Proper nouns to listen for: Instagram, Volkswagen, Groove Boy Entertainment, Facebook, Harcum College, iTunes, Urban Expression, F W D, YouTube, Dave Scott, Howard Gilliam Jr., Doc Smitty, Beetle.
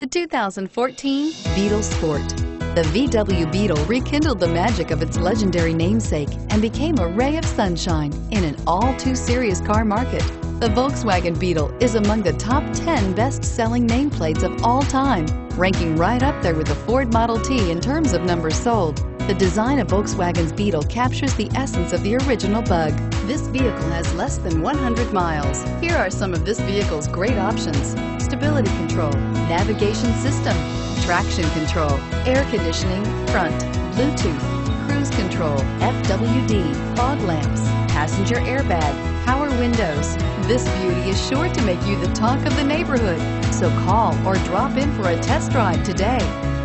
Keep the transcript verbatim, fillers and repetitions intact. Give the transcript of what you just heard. The two thousand fourteen Beetle Sport. The V W Beetle rekindled the magic of its legendary namesake and became a ray of sunshine in an all-too-serious car market. The Volkswagen Beetle is among the top ten best-selling nameplates of all time, ranking right up there with the Ford Model T in terms of numbers sold. The design of Volkswagen's Beetle captures the essence of the original bug. This vehicle has less than one hundred miles. Here are some of this vehicle's great options: stability control, navigation system, traction control, air conditioning, front, Bluetooth, cruise control, F W D, fog lamps, passenger airbag, power windows. This beauty is sure to make you the talk of the neighborhood. So call or drop in for a test drive today.